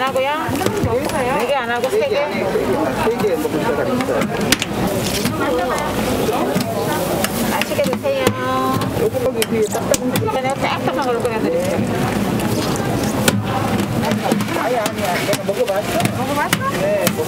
안 하고요. 여기서요? 4개 안 하고 3개? 3개 먹을 때가 있어요. 맛있게 드세요. 요거기 뒤에 딱딱한 걸로 끓여드릴게요. 아니야. 내가 먹어봤어? 네,